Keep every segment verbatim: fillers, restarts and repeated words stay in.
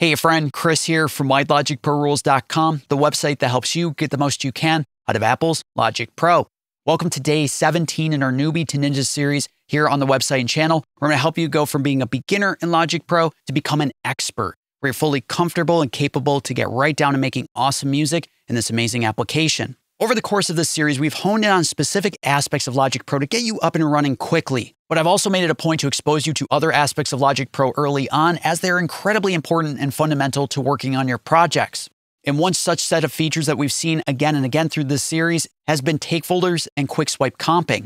Hey, friend, Chris here from Why Logic Pro Rules dot com, the website that helps you get the most you can out of Apple's Logic Pro. Welcome to day seventeen in our Newbie to Ninja series here on the website and channel. We're going to help you go from being a beginner in Logic Pro to become an expert, where you're fully comfortable and capable to get right down to making awesome music in this amazing application. Over the course of this series, we've honed in on specific aspects of Logic Pro to get you up and running quickly. But I've also made it a point to expose you to other aspects of Logic Pro early on, as they're incredibly important and fundamental to working on your projects. And one such set of features that we've seen again and again through this series has been Take Folders and Quick Swipe Comping.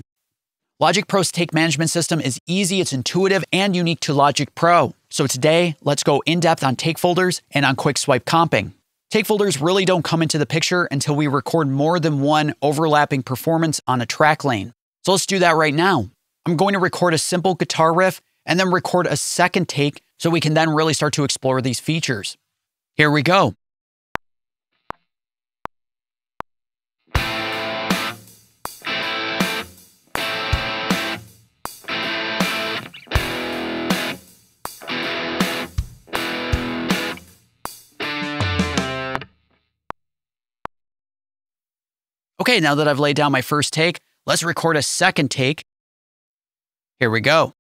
Logic Pro's take management system is easy, it's intuitive, and unique to Logic Pro. So today, let's go in depth on Take Folders and on Quick Swipe Comping. Take folders really don't come into the picture until we record more than one overlapping performance on a track lane. So let's do that right now. I'm going to record a simple guitar riff and then record a second take so we can then really start to explore these features. Here we go. Okay, now that I've laid down my first take, let's record a second take. Here we go.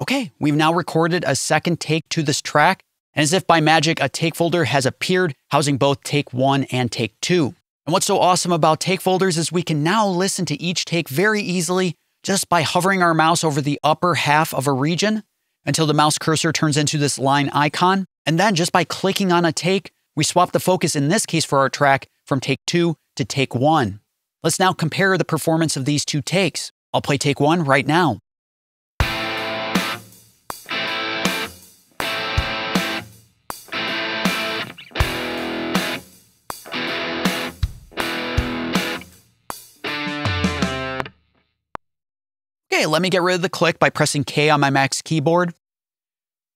Okay, we've now recorded a second take to this track. And as if by magic, a take folder has appeared, housing both take one and take two. And what's so awesome about take folders is we can now listen to each take very easily just by hovering our mouse over the upper half of a region until the mouse cursor turns into this line icon. And then just by clicking on a take, we swap the focus in this case for our track from take two to take one. Let's now compare the performance of these two takes. I'll play take one right now. Okay, let me get rid of the click by pressing K on my Mac's keyboard.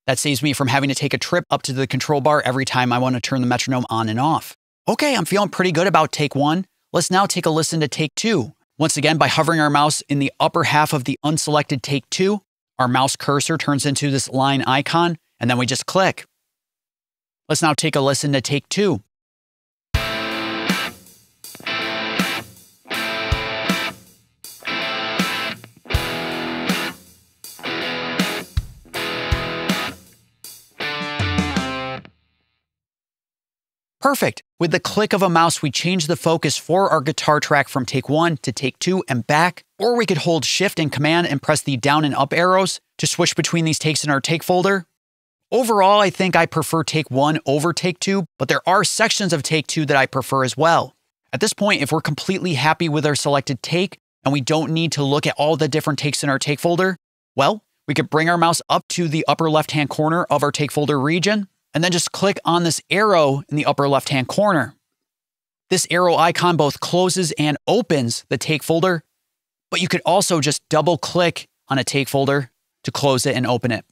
That saves me from having to take a trip up to the control bar every time I want to turn the metronome on and off. Okay, I'm feeling pretty good about take one. Let's now take a listen to take two. Once again, by hovering our mouse in the upper half of the unselected take two, our mouse cursor turns into this line icon, and then we just click. Let's now take a listen to take two. Perfect. With the click of a mouse, we change the focus for our guitar track from take one to take two and back, or we could hold shift and command and press the down and up arrows to switch between these takes in our take folder. Overall, I think I prefer take one over take two, but there are sections of take two that I prefer as well. At this point, if we're completely happy with our selected take and we don't need to look at all the different takes in our take folder, well, we could bring our mouse up to the upper left-hand corner of our take folder region, and then just click on this arrow in the upper left-hand corner. This arrow icon both closes and opens the take folder, but you could also just double-click on a take folder to close it and open it.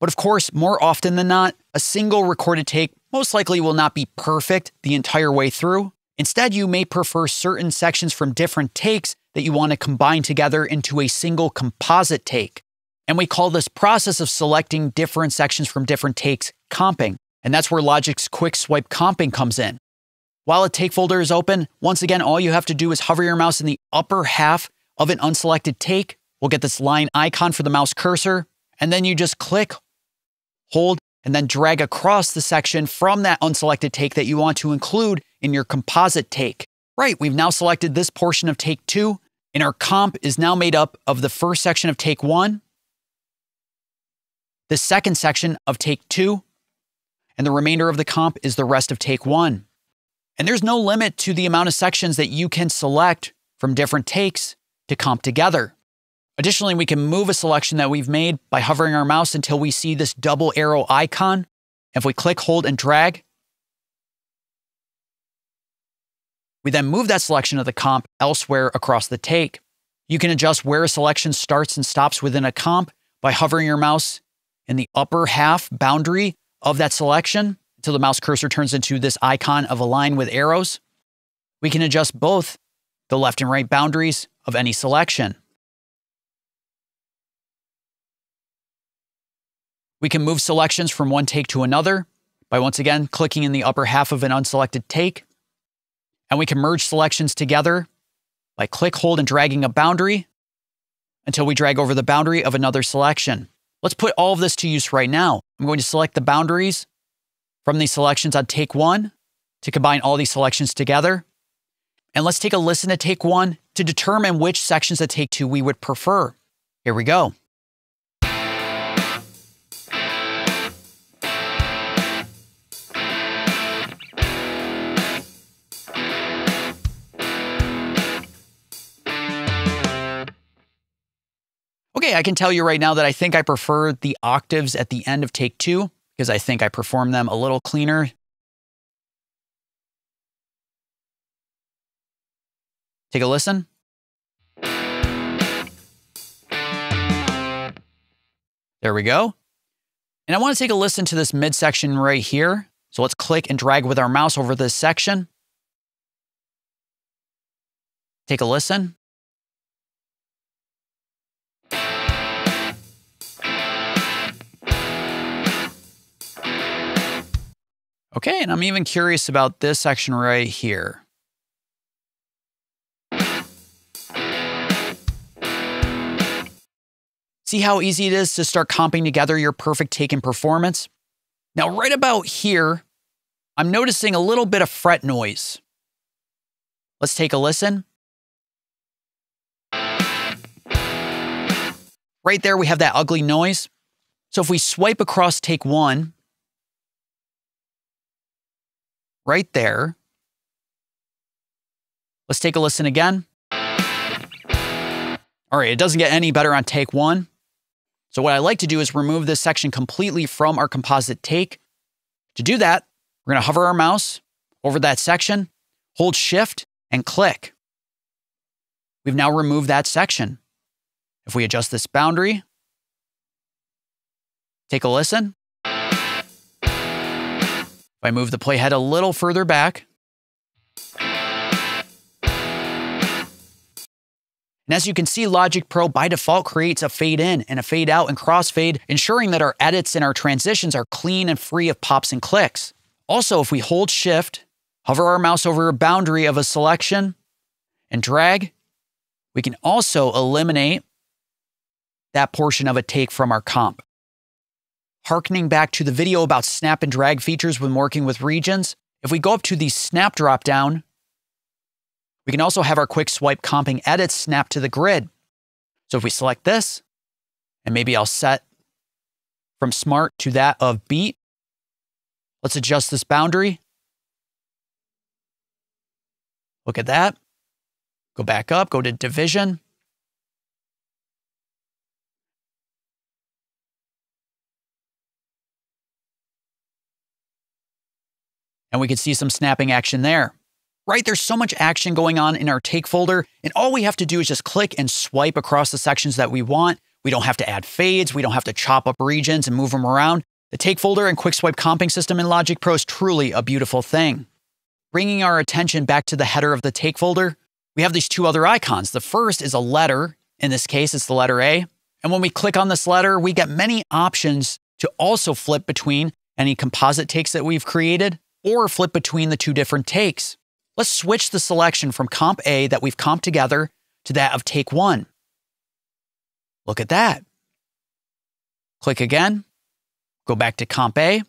But of course, more often than not, a single recorded take most likely will not be perfect the entire way through. Instead, you may prefer certain sections from different takes that you want to combine together into a single composite take. And we call this process of selecting different sections from different takes comping. And that's where Logic's Quick Swipe Comping comes in. While a take folder is open, once again, all you have to do is hover your mouse in the upper half of an unselected take. We'll get this line icon for the mouse cursor. And then you just click, hold, and then drag across the section from that unselected take that you want to include in your composite take. Right, we've now selected this portion of take two, and our comp is now made up of the first section of take one, the second section of take two, and the remainder of the comp is the rest of take one. And there's no limit to the amount of sections that you can select from different takes to comp together. Additionally, we can move a selection that we've made by hovering our mouse until we see this double arrow icon. If we click, hold, and drag, we then move that selection of the comp elsewhere across the take. You can adjust where a selection starts and stops within a comp by hovering your mouse in the upper half boundary of that selection until the mouse cursor turns into this icon of a line with arrows. We can adjust both the left and right boundaries of any selection. We can move selections from one take to another by once again clicking in the upper half of an unselected take. And we can merge selections together by click, hold, and dragging a boundary until we drag over the boundary of another selection. Let's put all of this to use right now. I'm going to select the boundaries from these selections on take one to combine all these selections together. And let's take a listen to take one to determine which sections of take two we would prefer. Here we go. Okay, I can tell you right now that I think I prefer the octaves at the end of take two because I think I perform them a little cleaner. Take a listen. There we go. And I want to take a listen to this midsection right here. So let's click and drag with our mouse over this section. Take a listen. Okay, and I'm even curious about this section right here. See how easy it is to start comping together your perfect take and performance? Now, right about here, I'm noticing a little bit of fret noise. Let's take a listen. Right there, we have that ugly noise. So if we swipe across take one, right there, let's take a listen again. All right, it doesn't get any better on take one. So what I like to do is remove this section completely from our composite take. To do that, we're gonna hover our mouse over that section, hold shift and click. We've now removed that section. If we adjust this boundary, take a listen. If I move the playhead a little further back. And as you can see, Logic Pro by default creates a fade in and a fade out and crossfade, ensuring that our edits and our transitions are clean and free of pops and clicks. Also, if we hold shift, hover our mouse over a boundary of a selection and drag, we can also eliminate that portion of a take from our comp. Harkening back to the video about snap and drag features when working with regions, if we go up to the snap dropdown, we can also have our quick swipe comping edits snap to the grid. So if we select this, and maybe I'll set from smart to that of beat. Let's adjust this boundary. Look at that. Go back up, go to division. And we can see some snapping action there. Right, there's so much action going on in our take folder, and all we have to do is just click and swipe across the sections that we want. We don't have to add fades, we don't have to chop up regions and move them around. The take folder and quick swipe comping system in Logic Pro is truly a beautiful thing. Bringing our attention back to the header of the take folder, we have these two other icons. The first is a letter, in this case it's the letter A, and when we click on this letter, we get many options to also flip between any composite takes that we've created, or flip between the two different takes. Let's switch the selection from comp A that we've comped together to that of take one. Look at that. Click again, go back to comp A,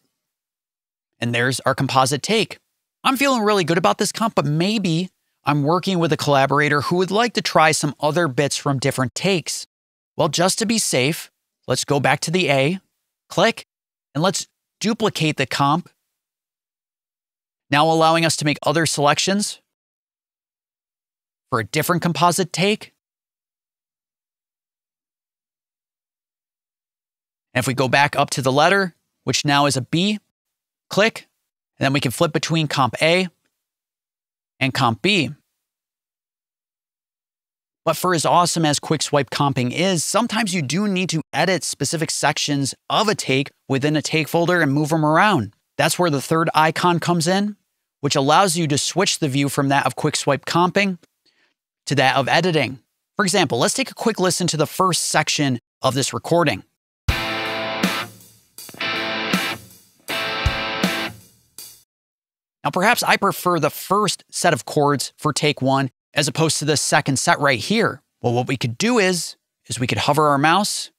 and there's our composite take. I'm feeling really good about this comp, but maybe I'm working with a collaborator who would like to try some other bits from different takes. Well, just to be safe, let's go back to the A, click, and let's duplicate the comp, now allowing us to make other selections for a different composite take. And if we go back up to the letter, which now is a B, click, and then we can flip between comp A and comp B. But for as awesome as quick swipe comping is, sometimes you do need to edit specific sections of a take within a take folder and move them around. That's where the third icon comes in, which allows you to switch the view from that of quick swipe comping to that of editing. For example, let's take a quick listen to the first section of this recording. Now, perhaps I prefer the first set of chords for take one as opposed to the second set right here. Well, what we could do is, is we could hover our mouse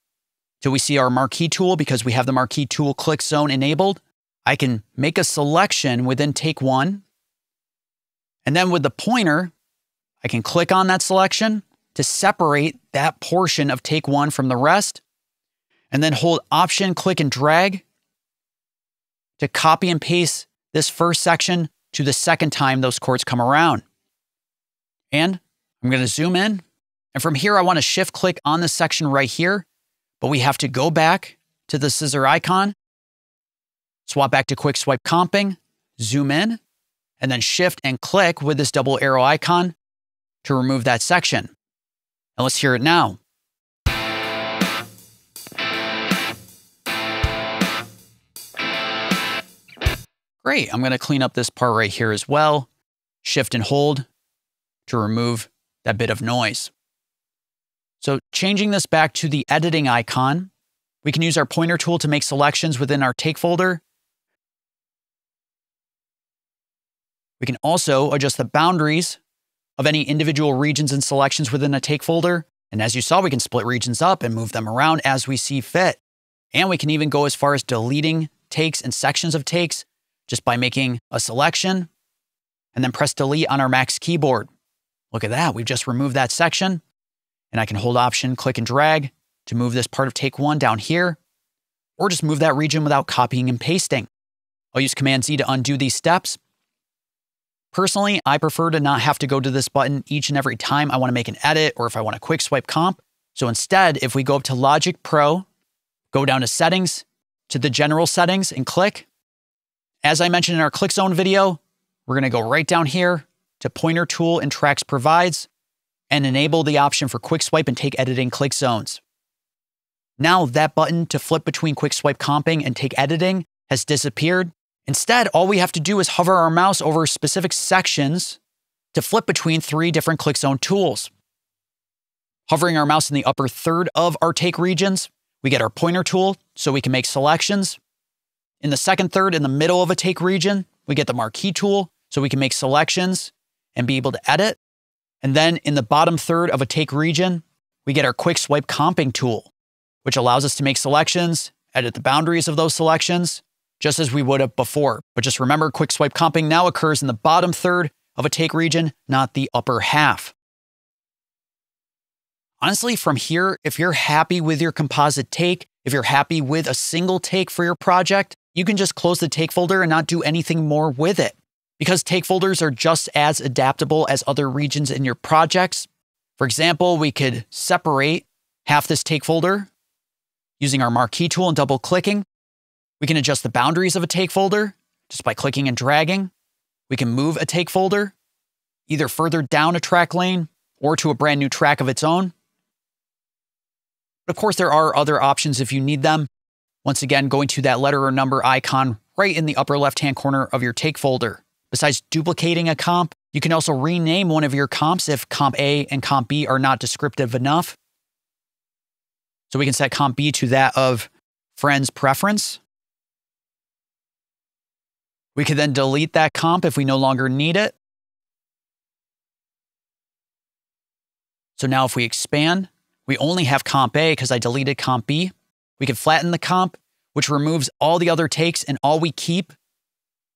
till we see our marquee tool, because we have the marquee tool click zone enabled. I can make a selection within take one. And then with the pointer, I can click on that selection to separate that portion of take one from the rest, and then hold option, click and drag to copy and paste this first section to the second time those chords come around. And I'm going to zoom in. And from here, I want to shift click on this section right here, but we have to go back to the scissor icon, swap back to quick swipe comping, zoom in, and then shift and click with this double arrow icon to remove that section. And let's hear it now. Great, I'm gonna clean up this part right here as well. Shift and hold to remove that bit of noise. So changing this back to the editing icon, we can use our pointer tool to make selections within our take folder. We can also adjust the boundaries of any individual regions and selections within a take folder. And as you saw, we can split regions up and move them around as we see fit. And we can even go as far as deleting takes and sections of takes just by making a selection and then press delete on our Mac's keyboard. Look at that, we've just removed that section, and I can hold option, click and drag to move this part of take one down here, or just move that region without copying and pasting. I'll use Command Z to undo these steps. Personally, I prefer to not have to go to this button each and every time I want to make an edit or if I want a quick swipe comp. So instead, if we go up to Logic Pro, go down to Settings, to the General Settings and click. As I mentioned in our Click Zone video, we're going to go right down here to Pointer Tool and Tracks Provides and enable the option for quick swipe and take editing click zones. Now that button to flip between quick swipe comping and take editing has disappeared. Instead, all we have to do is hover our mouse over specific sections to flip between three different click zone tools. Hovering our mouse in the upper third of our take regions, we get our pointer tool so we can make selections. In the second third, in the middle of a take region, we get the marquee tool so we can make selections and be able to edit. And then in the bottom third of a take region, we get our quick swipe comping tool, which allows us to make selections, edit the boundaries of those selections, just as we would have before. But just remember, quick swipe comping now occurs in the bottom third of a take region, not the upper half. Honestly, from here, if you're happy with your composite take, if you're happy with a single take for your project, you can just close the take folder and not do anything more with it, because take folders are just as adaptable as other regions in your projects. For example, we could separate half this take folder using our marquee tool and double clicking. We can adjust the boundaries of a take folder just by clicking and dragging. We can move a take folder either further down a track lane or to a brand new track of its own. But of course, there are other options if you need them. Once again, going to that letter or number icon right in the upper left-hand corner of your take folder. Besides duplicating a comp, you can also rename one of your comps if comp A and comp B are not descriptive enough. So we can set comp B to that of friend's preference. We could then delete that comp if we no longer need it. So now if we expand, we only have comp A because I deleted comp B. We can flatten the comp, which removes all the other takes, and all we keep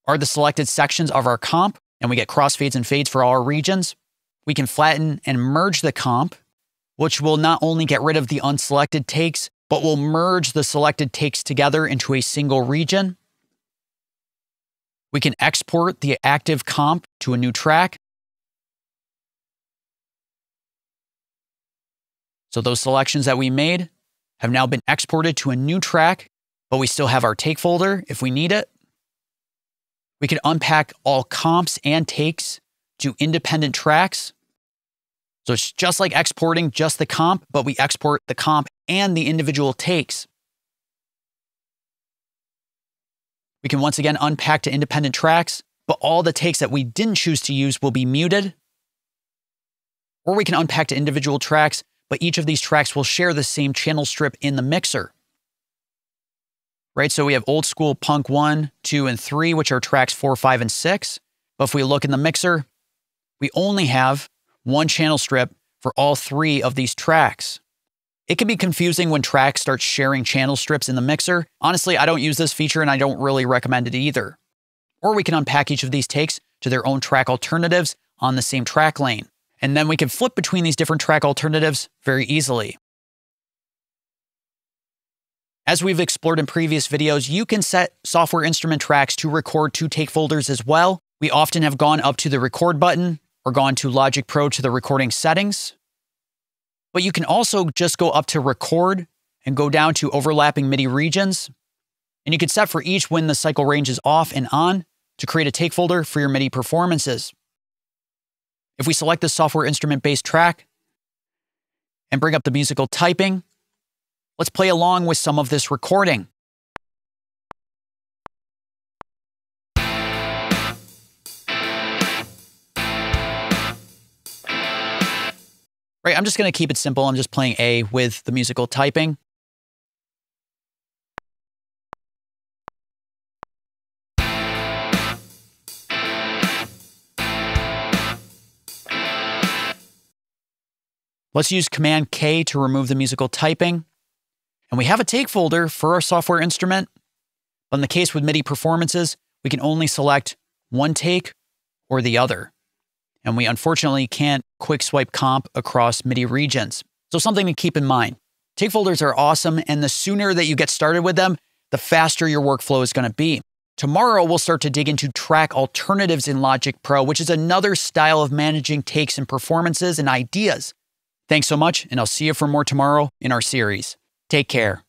are the selected sections of our comp, and we get crossfades and fades for all our regions. We can flatten and merge the comp, which will not only get rid of the unselected takes, but will merge the selected takes together into a single region. We can export the active comp to a new track, so those selections that we made have now been exported to a new track, but we still have our take folder if we need it. We can unpack all comps and takes to independent tracks. So it's just like exporting just the comp, but we export the comp and the individual takes. We can once again unpack to independent tracks, but all the takes that we didn't choose to use will be muted. Or we can unpack to individual tracks, but each of these tracks will share the same channel strip in the mixer. Right, so we have old school punk one, two, and three, which are tracks four, five, and six. But if we look in the mixer, we only have one channel strip for all three of these tracks. It can be confusing when tracks start sharing channel strips in the mixer. Honestly, I don't use this feature and I don't really recommend it either. Or we can unpack each of these takes to their own track alternatives on the same track lane. And then we can flip between these different track alternatives very easily. As we've explored in previous videos, you can set software instrument tracks to record to take folders as well. We often have gone up to the record button or gone to Logic Pro to the recording settings. But you can also just go up to record and go down to overlapping MIDI regions. And you can set for each when the cycle range is off and on to create a take folder for your MIDI performances. If we select the software instrument-based track and bring up the musical typing, let's play along with some of this recording. Right, I'm just going to keep it simple. I'm just playing A with the musical typing. Let's use Command K to remove the musical typing. And we have a take folder for our software instrument. But in the case with MIDI performances, we can only select one take or the other. And we unfortunately can't quick swipe comp across MIDI regions. So something to keep in mind. Take folders are awesome, and the sooner that you get started with them, the faster your workflow is going to be. Tomorrow, we'll start to dig into track alternatives in Logic Pro, which is another style of managing takes and performances and ideas. Thanks so much, and I'll see you for more tomorrow in our series. Take care.